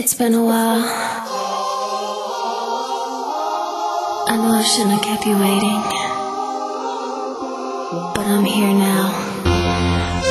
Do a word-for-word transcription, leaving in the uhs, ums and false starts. It's been a while. I know I shouldn't have kept you waiting, but I'm here now.